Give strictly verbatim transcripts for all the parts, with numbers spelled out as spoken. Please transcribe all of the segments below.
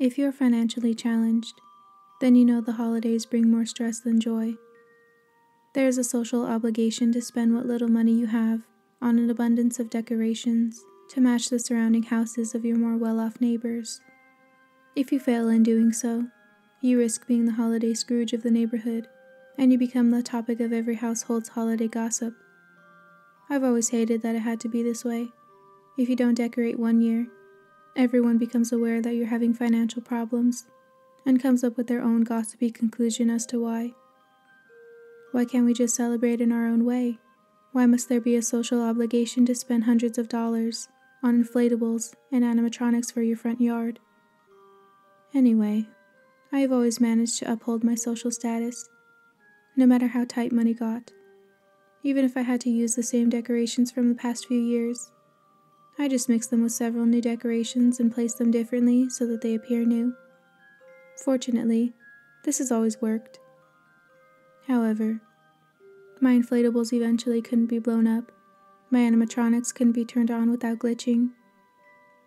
If you're financially challenged, then you know the holidays bring more stress than joy. There is a social obligation to spend what little money you have on an abundance of decorations to match the surrounding houses of your more well-off neighbors. If you fail in doing so, you risk being the holiday Scrooge of the neighborhood, and you become the topic of every household's holiday gossip. I've always hated that it had to be this way. If you don't decorate one year, everyone becomes aware that you're having financial problems and comes up with their own gossipy conclusion as to why. Why can't we just celebrate in our own way? Why must there be a social obligation to spend hundreds of dollars on inflatables and animatronics for your front yard? Anyway, I have always managed to uphold my social status, no matter how tight money got. Even if I had to use the same decorations from the past few years, I just mixed them with several new decorations and placed them differently so that they appear new. Fortunately, this has always worked. However, my inflatables eventually couldn't be blown up, my animatronics couldn't be turned on without glitching.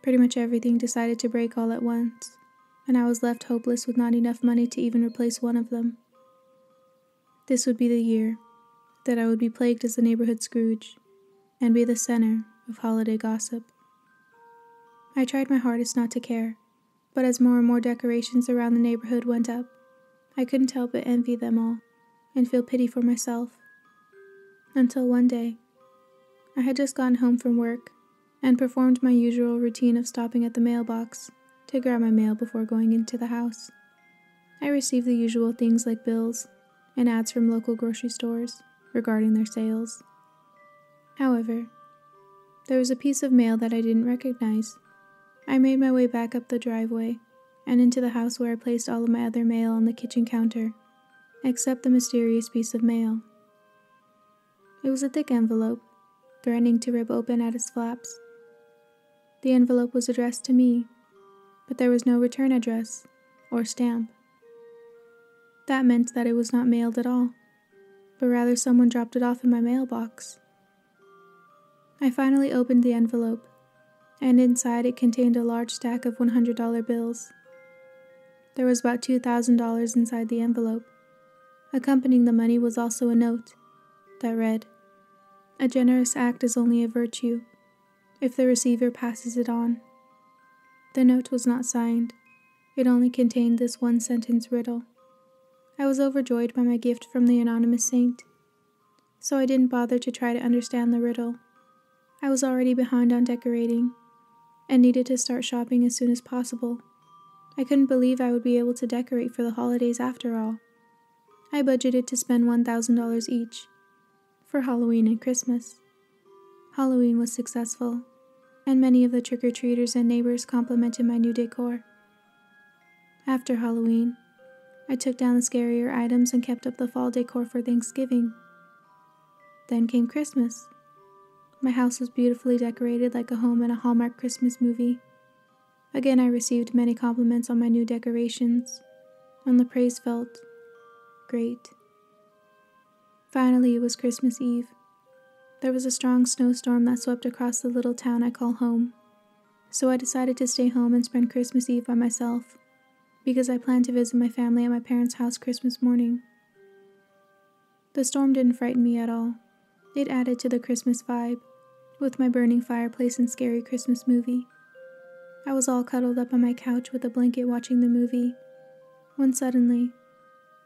Pretty much everything decided to break all at once, and I was left hopeless with not enough money to even replace one of them. This would be the year that I would be plagued as the neighborhood Scrooge, and be the center of holiday gossip. I tried my hardest not to care, but as more and more decorations around the neighborhood went up, I couldn't help but envy them all, and feel pity for myself. Until one day, I had just gotten home from work and performed my usual routine of stopping at the mailbox to grab my mail before going into the house. I received the usual things like bills and ads from local grocery stores regarding their sales. However, there was a piece of mail that I didn't recognize. I made my way back up the driveway and into the house where I placed all of my other mail on the kitchen counter, except the mysterious piece of mail. It was a thick envelope, threatening to rip open at its flaps. The envelope was addressed to me, but there was no return address or stamp. That meant that it was not mailed at all, but rather someone dropped it off in my mailbox. I finally opened the envelope, and inside it contained a large stack of one hundred dollar bills. There was about two thousand dollars inside the envelope. Accompanying the money was also a note that read, "A generous act is only a virtue if the receiver passes it on." The note was not signed. It only contained this one sentence riddle. I was overjoyed by my gift from the anonymous saint, so I didn't bother to try to understand the riddle. I was already behind on decorating and needed to start shopping as soon as possible. I couldn't believe I would be able to decorate for the holidays after all. I budgeted to spend one thousand dollars each for Halloween and Christmas. Halloween was successful, and many of the trick-or-treaters and neighbors complimented my new decor. After Halloween, I took down the scarier items and kept up the fall decor for Thanksgiving. Then came Christmas. My house was beautifully decorated like a home in a Hallmark Christmas movie. Again, I received many compliments on my new decorations, and the praise felt great. Finally, it was Christmas Eve. There was a strong snowstorm that swept across the little town I call home, so I decided to stay home and spend Christmas Eve by myself, because I planned to visit my family at my parents' house Christmas morning. The storm didn't frighten me at all. It added to the Christmas vibe, with my burning fireplace and scary Christmas movie. I was all cuddled up on my couch with a blanket watching the movie, when suddenly,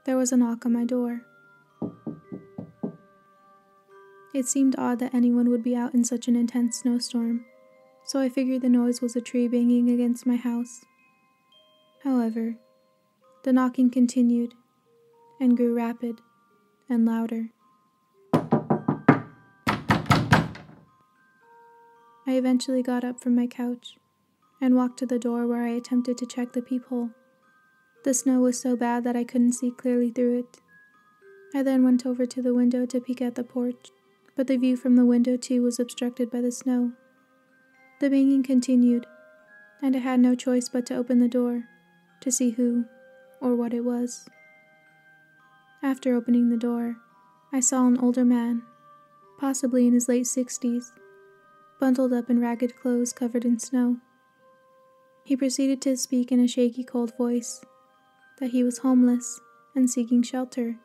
there was a knock on my door. It seemed odd that anyone would be out in such an intense snowstorm, so I figured the noise was a tree banging against my house. However, the knocking continued, and grew rapid and louder. I eventually got up from my couch, and walked to the door where I attempted to check the peephole. The snow was so bad that I couldn't see clearly through it. I then went over to the window to peek at the porch, but the view from the window too was obstructed by the snow. The banging continued, and I had no choice but to open the door, to see who, or what it was. After opening the door, I saw an older man, possibly in his late sixties, bundled up in ragged clothes covered in snow. He proceeded to speak in a shaky, cold voice that he was homeless and seeking shelter.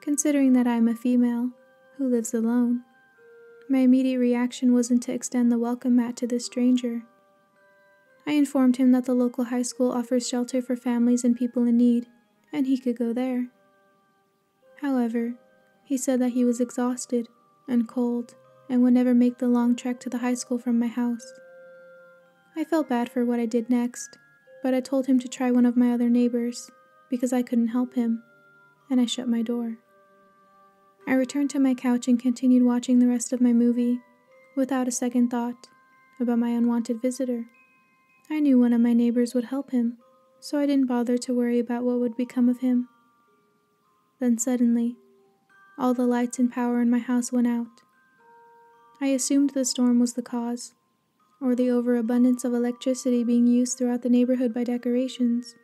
Considering that I am a female who lives alone, my immediate reaction wasn't to extend the welcome mat to this stranger. I informed him that the local high school offers shelter for families and people in need, and he could go there. However, he said that he was exhausted and cold and would never make the long trek to the high school from my house. I felt bad for what I did next, but I told him to try one of my other neighbors because I couldn't help him, and I shut my door. I returned to my couch and continued watching the rest of my movie without a second thought about my unwanted visitor. I knew one of my neighbors would help him, so I didn't bother to worry about what would become of him. Then suddenly, all the lights and power in my house went out. I assumed the storm was the cause, or the overabundance of electricity being used throughout the neighborhood by decorations.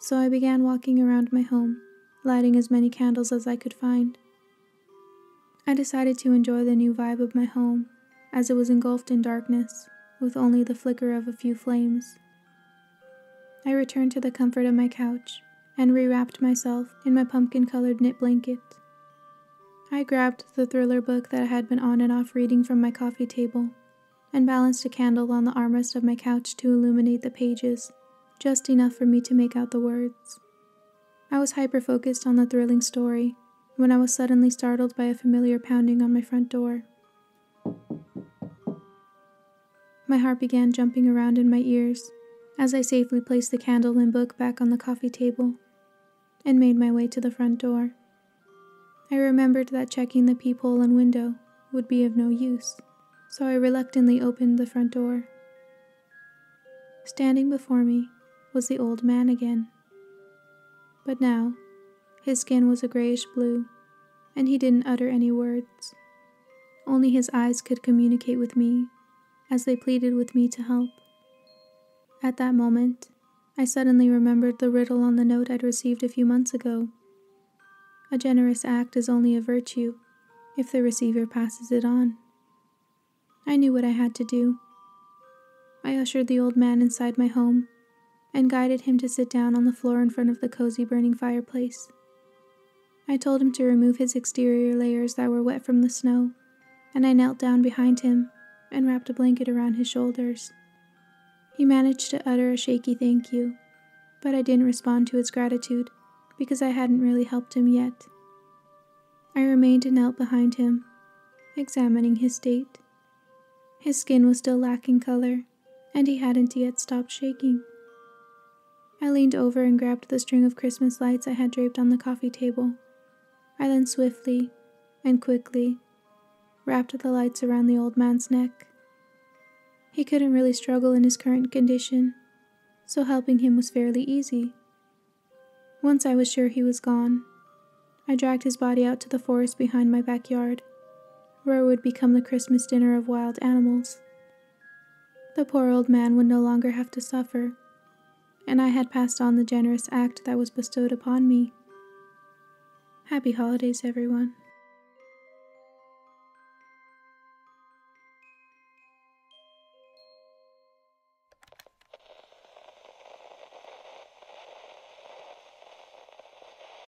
So I began walking around my home, lighting as many candles as I could find. I decided to enjoy the new vibe of my home, as it was engulfed in darkness, with only the flicker of a few flames. I returned to the comfort of my couch, and rewrapped myself in my pumpkin-colored knit blanket. I grabbed the thriller book that I had been on and off reading from my coffee table, and balanced a candle on the armrest of my couch to illuminate the pages, just enough for me to make out the words. I was hyper-focused on the thrilling story when I was suddenly startled by a familiar pounding on my front door. My heart began jumping around in my ears as I safely placed the candle and book back on the coffee table and made my way to the front door. I remembered that checking the peephole and window would be of no use, so I reluctantly opened the front door. Standing before me was the old man again. But now, his skin was a grayish blue, and he didn't utter any words. Only his eyes could communicate with me, as they pleaded with me to help. At that moment, I suddenly remembered the riddle on the note I'd received a few months ago. A generous act is only a virtue if the receiver passes it on. I knew what I had to do. I ushered the old man inside my home and guided him to sit down on the floor in front of the cozy burning fireplace. I told him to remove his exterior layers that were wet from the snow, and I knelt down behind him and wrapped a blanket around his shoulders. He managed to utter a shaky thank you, but I didn't respond to his gratitude because I hadn't really helped him yet. I remained and knelt behind him, examining his state. His skin was still lacking color, and he hadn't yet stopped shaking. I leaned over and grabbed the string of Christmas lights I had draped on the coffee table. I then swiftly and quickly wrapped the lights around the old man's neck. He couldn't really struggle in his current condition, so helping him was fairly easy. Once I was sure he was gone, I dragged his body out to the forest behind my backyard, where it would become the Christmas dinner of wild animals. The poor old man would no longer have to suffer, and I had passed on the generous act that was bestowed upon me. Happy holidays, everyone.